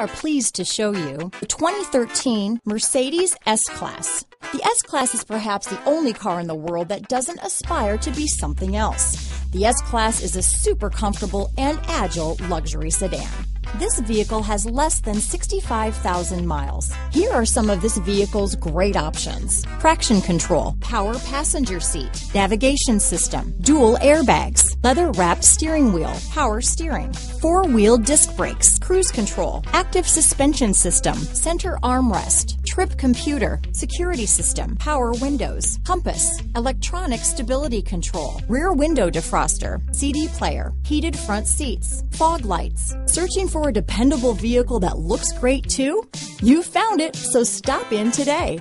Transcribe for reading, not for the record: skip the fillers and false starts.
are pleased to show you the 2013 Mercedes S-Class. The S-Class is perhaps the only car in the world that doesn't aspire to be something else. The S-Class is a super comfortable and agile luxury sedan. This vehicle has less than 65,000 miles. Here are some of this vehicle's great options: traction control, power passenger seat, navigation system, dual airbags, leather-wrapped steering wheel, power steering, four-wheel disc brakes, cruise control, active suspension system, center armrest, trip computer, security system, power windows, compass, electronic stability control, rear window defroster, CD player, heated front seats, fog lights. Searching for a dependable vehicle that looks great too? You found it, so stop in today.